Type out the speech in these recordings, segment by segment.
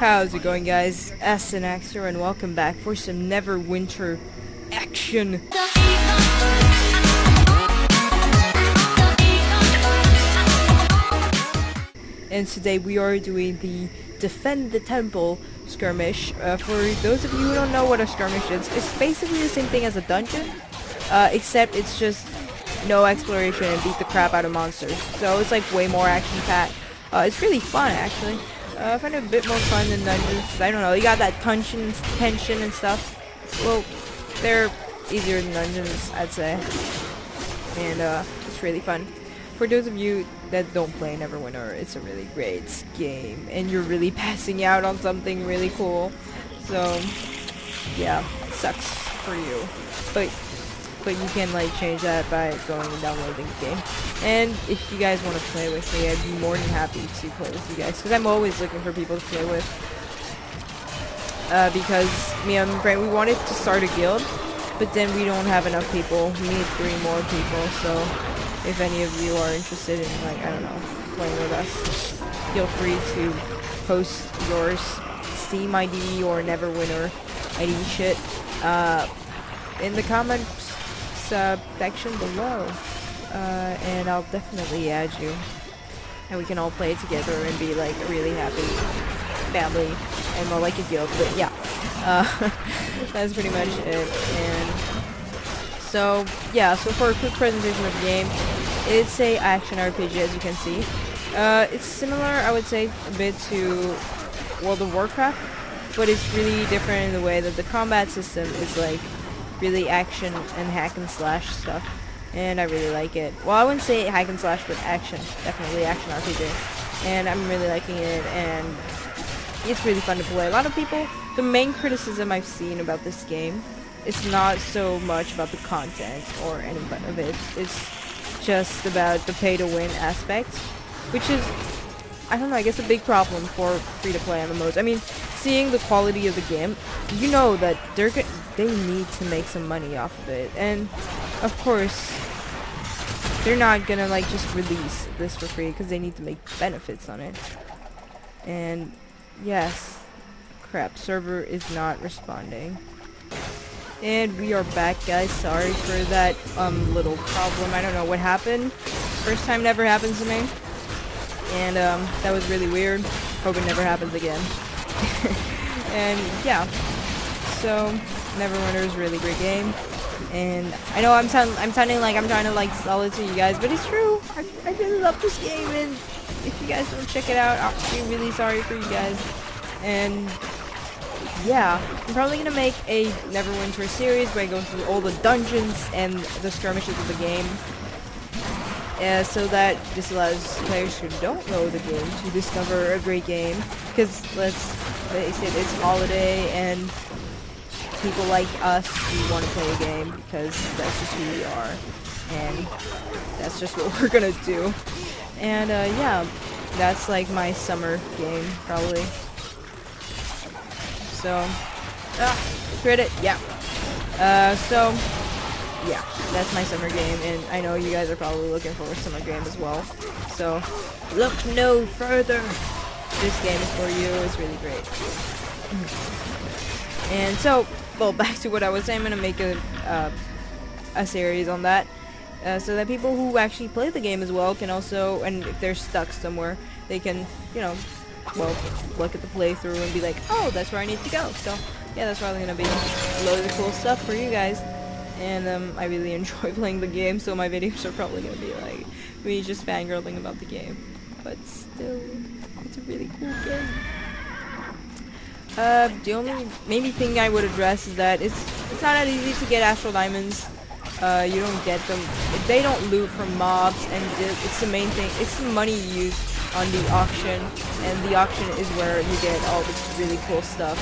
How's it going, guys? Astinax here, and welcome back for some Neverwinter action. And today we are doing the Defend the Temple skirmish. For those of you who don't know what a skirmish is, it's basically the same thing as a dungeon, except it's just no exploration and beat the crap out of monsters. So it's like way more action-packed. It's really fun, actually. I find it a bit more fun than dungeons. I don't know, you got that tension and stuff. Well, they're easier than dungeons, I'd say. And it's really fun. For those of you that don't play Neverwinter, it's a really great game. And you're really passing out on something really cool. So, yeah, it sucks for you. But you can like change that by going and downloading the game. And if you guys want to play with me, I'd be more than happy to play with you guys, because I'm always looking for people to play with. Because me and my friend, we wanted to start a guild, but then we don't have enough people. We need 3 more people. So if any of you are interested in, like, I don't know, playing with us, feel free to post yours, Steam ID or Neverwinter ID shit in the comments section below, and I'll definitely add you, and we can all play together and be like a really happy family and more like a guild. But yeah, that's pretty much it. And so yeah, so for a quick presentation of the game, it's a action RPG, as you can see. It's similar, I would say, a bit to World of Warcraft, but it's really different in the way that the combat system is like really action and hack and slash stuff, and I really like it. Well, I wouldn't say hack and slash, but action, definitely action RPG, and I'm really liking it, and it's really fun to play. A lot of people, the main criticism I've seen about this game, it's not so much about the content or any of it, it's just about the pay-to-win aspect, which is, I don't know, I guess a big problem for free-to-play MMOs. I mean, seeing the quality of the game, you know that they need to make some money off of it. And, of course, they're not gonna, like, just release this for free, because they need to make benefits on it. And, yes. Crap, server is not responding. And we are back, guys. Sorry for that, little problem. I don't know what happened. First time never happens to me. And that was really weird. Hope it never happens again. And yeah, so Neverwinter is a really great game. And I know I'm sounding like I'm trying to like sell it to you guys, but it's true. I really love this game, and if you guys don't check it out, I'll be really sorry for you guys. And yeah, I'm probably gonna make a Neverwinter series where I go through all the dungeons and the skirmishes of the game. So that this allows players who don't know the game to discover a great game, because let's face it, it's holiday and people like us who want to play a game, because that's just who we are, and that's just what we're gonna do. And yeah, that's like my summer game probably. So credit, yeah. So yeah, that's my summer game, and I know you guys are probably looking for a summer game as well. So, look no further! This game is for you, it's really great. And so, well, back to what I was saying, I'm gonna make a series on that. So that people who actually play the game as well can also, and if they're stuck somewhere, they can, you know, well, look at the playthrough and be like, oh, that's where I need to go. So, yeah, that's probably gonna be a load of cool stuff for you guys. And I really enjoy playing the game, so my videos are probably gonna be like me just fangirling about the game. But still, it's a really cool game. The only maybe thing I would address is that it's not that easy to get Astral Diamonds. You don't get them. They don't loot from mobs, and it's the main thing. It's the money used on the auction, and the auction is where you get all the really cool stuff.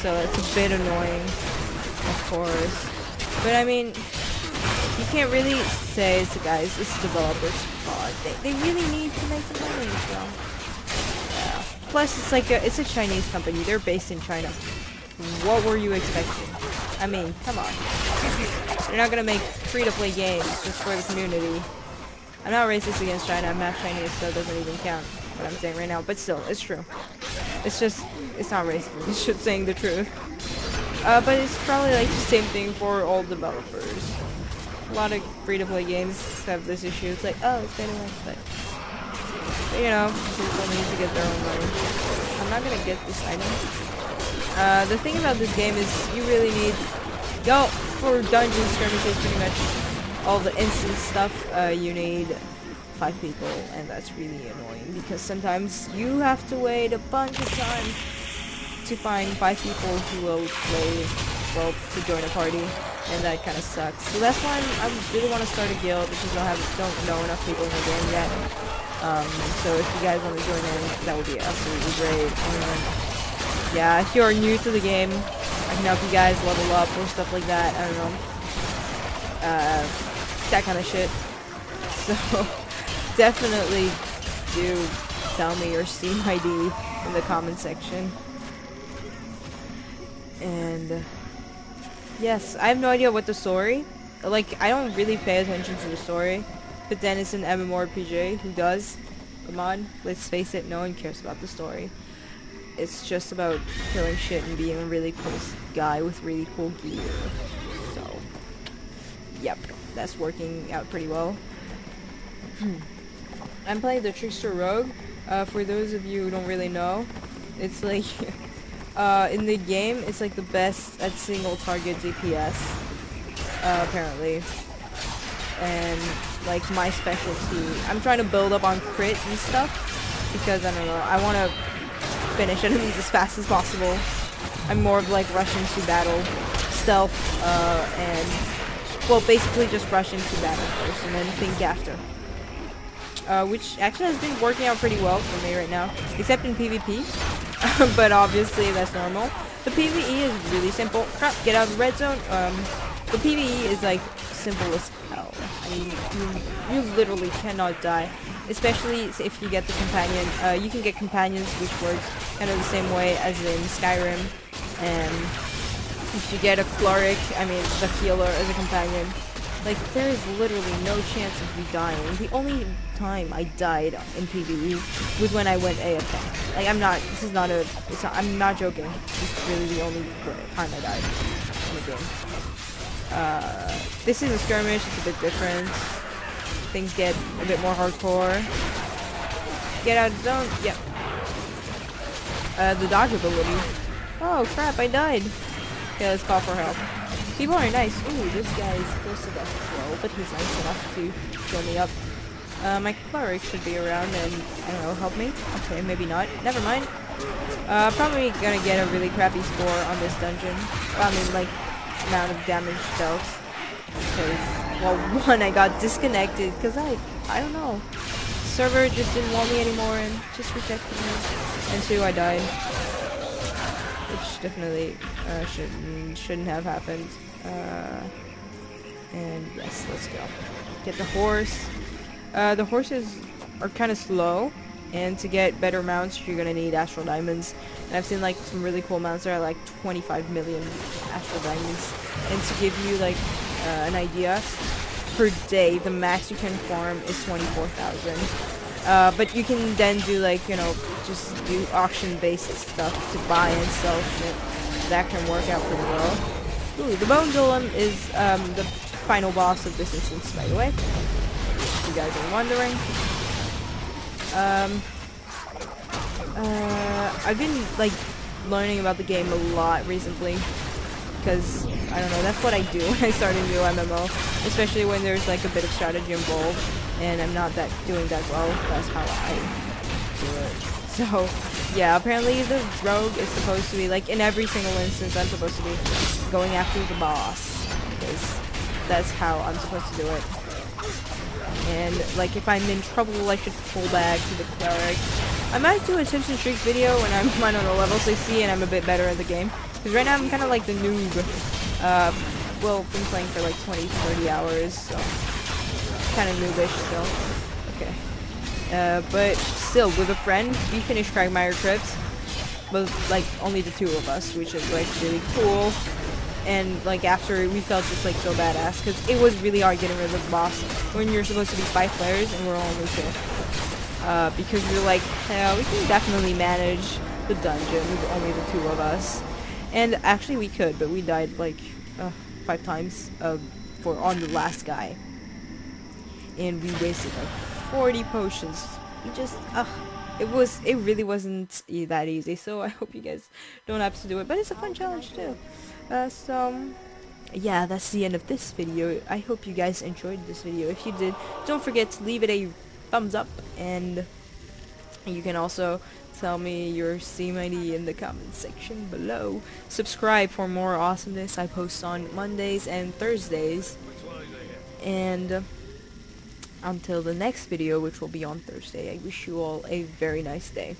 So that's a bit annoying. Of course, but I mean, you can't really say it's the guys, it's the developers' fault. They really need to make some money, so yeah. Plus, it's like it's a Chinese company. They're based in China. What were you expecting? I mean, come on. They're not gonna make free-to-play games just for the community. I'm not racist against China. I'm half Chinese, so it doesn't even count what I'm saying right now. But still, it's true. It's just, it's not racist, it's just saying the truth. But it's probably like the same thing for all developers. A lot of free-to-play games have this issue. It's like, oh, it's better, but you know, people need to get their own money. I'm not gonna get this item. The thing about this game is you really need go for dungeon skirmishes pretty much all the instant stuff. You need 5 people, and that's really annoying because sometimes you have to wait a bunch of time to find 5 people who will play well to join a party, and that kind of sucks. So that's why I really want to start a guild because I don't know enough people in the game yet. So if you guys want to join in, that would be absolutely great. Yeah, if you're new to the game, I can help you guys level up or stuff like that. I don't know, that kind of shit. So definitely do tell me your Steam ID in the comment section. And yes, I have no idea what the story. Like, I don't really pay attention to the story, but then it's an MMORPG. Who does? Come on, let's face it. No one cares about the story. It's just about killing shit and being a really cool guy with really cool gear. So, yep, that's working out pretty well. I'm playing the Trickster Rogue. For those of you who don't really know, it's like in the game, it's like the best at single target DPS, apparently. And like my specialty, I'm trying to build up on crit and stuff because I don't know, I want to finish enemies as fast as possible. I'm more of like rushing to battle, stealth, and well, basically just rushing to battle first and then think after. Which actually has been working out pretty well for me right now, except in PvP. But obviously that's normal. The PvE is really simple. Crap, get out of the red zone. The PvE is like simple as hell. I mean, you literally cannot die. Especially if you get the companion. You can get companions, which works kind of the same way as in Skyrim. And if you get a cleric, I mean the healer as a companion, like there is literally no chance of you dying. The only time I died in PvE was when I went AFK. Like I'm not joking. It's really the only time I died in the game. This is a skirmish. It's a bit different. Things get a bit more hardcore. Get out of zone. Yep. The dodge ability. Oh crap! I died. Okay, let's call for help. People are nice. Ooh, this guy is close to death as well, but he's nice enough to heal me up. My cleric should be around and I don't know, help me. Okay, maybe not. Never mind. Probably gonna get a really crappy score on this dungeon. Well, I mean, like amount of damage dealt. Well, one, I got disconnected because I don't know, server just didn't want me anymore and just rejected me, and 2, I died, which definitely shouldn't have happened. And yes, let's go get the horse. The horses are kind of slow, and to get better mounts you're gonna need Astral Diamonds, and I've seen like some really cool mounts that are like 25 million Astral Diamonds. And to give you like an idea, per day the max you can farm is 24,000. But you can then do like, you know, just do auction based stuff to buy and sell shit. That can work out pretty well. Ooh, the Bone Golem is the final boss of this instance, by the way, if you guys are wondering. I've been like learning about the game a lot recently because I don't know, that's what I do when I start a new MMO, especially when there's like a bit of strategy involved, and I'm not doing that well. That's how I do it. So yeah, apparently the rogue is supposed to be like, in every single instance I'm supposed to be going after the boss, because that's how I'm supposed to do it. And like, if I'm in trouble I should pull back to the cleric. I might do a tips and tricks video when I'm on a level 60 and I'm a bit better at the game, because right now I'm kind of like the noob. Well, been playing for like 20-30 hours, so kind of noobish still. Okay. But still, with a friend, we finished Cragmire Crypt with like only the 2 of us, which is like really cool. And like after, we felt just like so badass because it was really hard getting rid of the boss when you're supposed to be 5 players and we're only 2. Because we're like, yeah, we can definitely manage. the dungeon with only the two of us. And actually we could, but we died like 5 times on the last guy. And we wasted like 40 potions. We just, it really wasn't that easy. So I hope you guys don't have to do it, but it's a fun challenge too. So yeah, that's the end of this video. I hope you guys enjoyed this video. If you did, don't forget to leave it a thumbs up, and you can also tell me your Steam ID in the comment section below. Subscribe for more awesomeness. I post on Mondays and Thursdays, and until the next video, which will be on Thursday, I wish you all a very nice day.